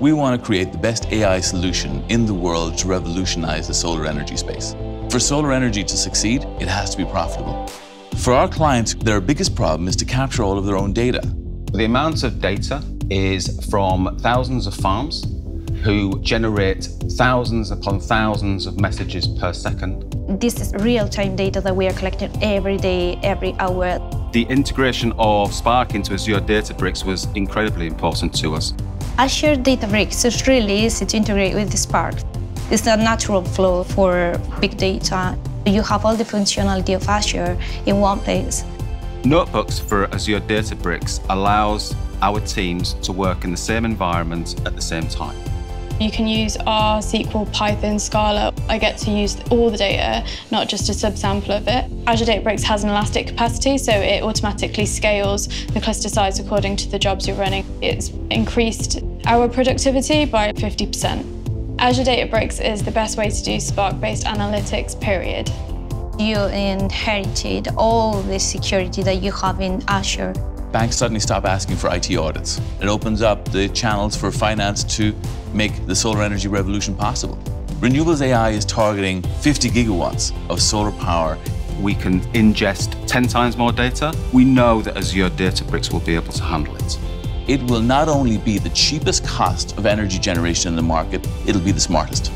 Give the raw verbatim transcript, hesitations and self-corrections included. We want to create the best A I solution in the world to revolutionize the solar energy space. For solar energy to succeed, it has to be profitable. For our clients, their biggest problem is to capture all of their own data. The amount of data is from thousands of farms who generate thousands upon thousands of messages per second. This is real-time data that we are collecting every day, every hour. The integration of Spark into Azure Databricks was incredibly important to us. Azure Databricks is really easy to integrate with Spark. It's a natural flow for big data. You have all the functionality of Azure in one place. Notebooks for Azure Databricks allows our teams to work in the same environment at the same time. You can use R, S Q L, Python, Scala. I get to use all the data, not just a subsample of it. Azure Databricks has an elastic capacity, so it automatically scales the cluster size according to the jobs you're running. It's increased our productivity by fifty percent. Azure Databricks is the best way to do Spark-based analytics, period. You inherited all the security that you have in Azure. Banks suddenly stop asking for I T audits. It opens up the channels for finance to make the solar energy revolution possible. Renewables A I is targeting fifty gigawatts of solar power. We can ingest ten times more data. We know that Azure Databricks will be able to handle it. It will not only be the cheapest cost of energy generation in the market, it'll be the smartest.